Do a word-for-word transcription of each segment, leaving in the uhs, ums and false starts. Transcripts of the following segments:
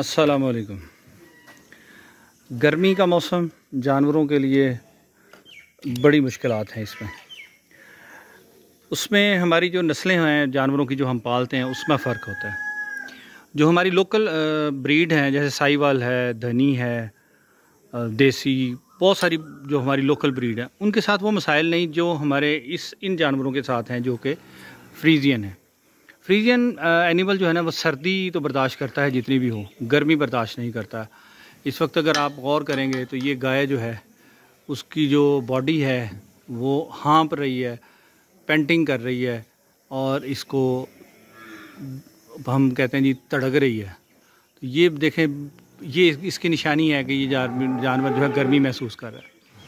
अस्सलामुअलैकुम। गर्मी का मौसम जानवरों के लिए बड़ी मुश्किलात हैं। इसमें उसमें हमारी जो नस्लें हैं जानवरों की जो हम पालते हैं उसमें फ़र्क होता है। जो हमारी लोकल ब्रीड हैं जैसे साहिवाल है, धनी है, देसी, बहुत सारी जो हमारी लोकल ब्रीड है उनके साथ वो मसाइल नहीं जो हमारे इस इन जानवरों के साथ हैं जो कि फ्रीजियन है। फ्रीजियन एनिमल जो है ना वो सर्दी तो बर्दाश्त करता है जितनी भी हो, गर्मी बर्दाश्त नहीं करता। इस वक्त अगर आप गौर करेंगे तो ये गाय जो है उसकी जो बॉडी है वो हाँप रही है, पेंटिंग कर रही है और इसको हम कहते हैं जी तड़क रही है। तो ये देखें, ये इसकी निशानी है कि ये जानवर जो है गर्मी महसूस कर रहा है।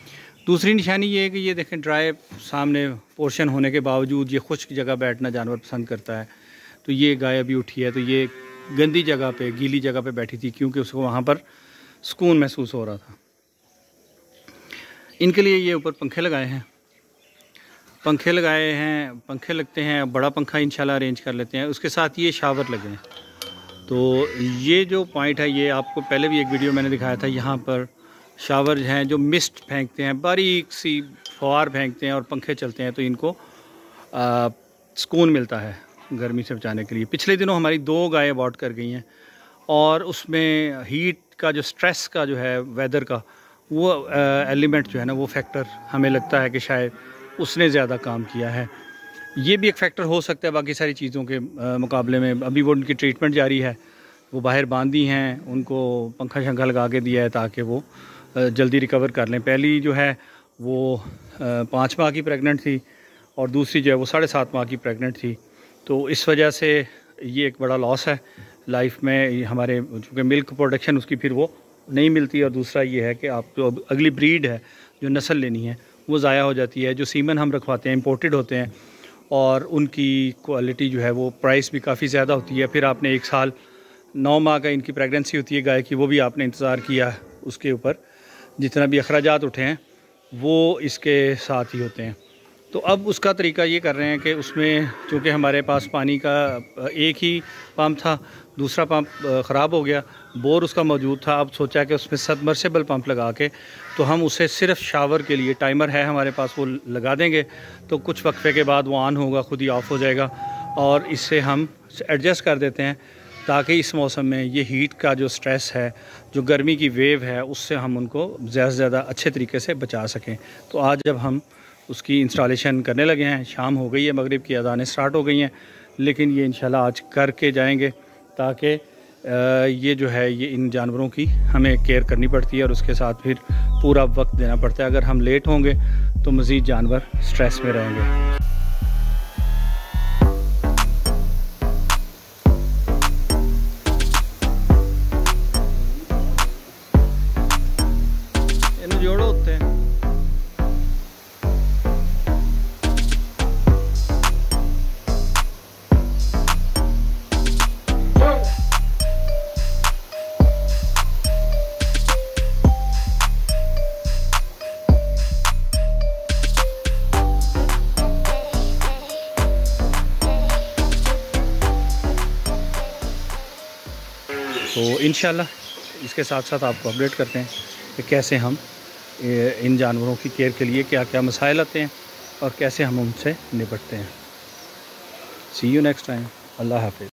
दूसरी निशानी ये है कि ये देखें ड्राई सामने पोर्शन होने के बावजूद ये खुश्क जगह बैठना जानवर पसंद करता है। तो ये गाय अभी उठी है तो ये गंदी जगह पे, गीली जगह पे बैठी थी क्योंकि उसको वहाँ पर सुकून महसूस हो रहा था। इनके लिए ये ऊपर पंखे लगाए हैं, पंखे लगाए हैं पंखे लगते हैं, बड़ा पंखा इंशाल्लाह अरेंज कर लेते हैं। उसके साथ ये शावर लगे हैं। तो ये जो पॉइंट है ये आपको पहले भी एक वीडियो मैंने दिखाया था, यहाँ पर शावर हैं जो मिस्ट फेंकते हैं, बारीक सी फवार फेंकते हैं और पंखे चलते हैं तो इनको सुकून मिलता है गर्मी से बचाने के लिए। पिछले दिनों हमारी दो गायें अबॉर्ट कर गई हैं और उसमें हीट का जो स्ट्रेस का जो है वेदर का वो एलिमेंट जो है ना वो फैक्टर हमें लगता है कि शायद उसने ज़्यादा काम किया है। ये भी एक फैक्टर हो सकता है बाकी सारी चीज़ों के मुकाबले में। अभी वो उनकी ट्रीटमेंट जारी है, वो बाहर बांधी हैं, उनको पंखा शंखा लगा के दिया है ताकि वो जल्दी रिकवर कर लें। पहली जो है वो पाँच माह की प्रेग्नेंट थी और दूसरी जो है वो साढ़े सात माह की प्रेग्नेंट थी। तो इस वजह से ये एक बड़ा लॉस है लाइफ में हमारे, चूँकि मिल्क प्रोडक्शन उसकी फिर वो नहीं मिलती और दूसरा ये है कि आप जो अगली ब्रीड है जो नस्ल लेनी है वो ज़ाया हो जाती है। जो सीमन हम रखवाते हैं इम्पोर्टेड होते हैं और उनकी क्वालिटी जो है वो प्राइस भी काफ़ी ज़्यादा होती है। फिर आपने एक साल नौ माह का इनकी प्रेगनेंसी होती है गाय की, वो भी आपने इंतज़ार किया, उसके ऊपर जितना भी अखराजात उठे हैं वो इसके साथ ही होते हैं। तो अब उसका तरीका ये कर रहे हैं कि उसमें चूँकि हमारे पास पानी का एक ही पम्प था, दूसरा पम्प ख़राब हो गया, बोर उसका मौजूद था। अब सोचा कि उसमें सबमर्सिबल पम्प लगा के तो हम उसे सिर्फ शावर के लिए, टाइमर है हमारे पास वो लगा देंगे तो कुछ वक्फे के बाद वो ऑन होगा, खुद ही ऑफ हो जाएगा और इससे हम एडजस्ट कर देते हैं ताकि इस मौसम में ये हीट का जो स्ट्रेस है, जो गर्मी की वेव है, उससे हम उनको ज़्यादा से ज़्यादा अच्छे तरीके से बचा सकें। तो आज जब हम उसकी इंस्टॉलेशन करने लगे हैं, शाम हो गई है, मगरिब की अजानें स्टार्ट हो गई हैं, लेकिन ये इंशाल्लाह आज करके जाएंगे ताकि ये जो है ये इन जानवरों की हमें केयर करनी पड़ती है और उसके साथ फिर पूरा वक्त देना पड़ता है। अगर हम लेट होंगे तो मज़ीद जानवर स्ट्रेस में रहेंगे। इन्हें जोड़ो होते हैं तो इंशाल्लाह इसके साथ साथ आपको अपडेट करते हैं कि कैसे हम इन जानवरों की केयर के लिए क्या क्या मसाइल आते हैं और कैसे हम उनसे निपटते हैं। See you next time. अल्लाह हाफिज़।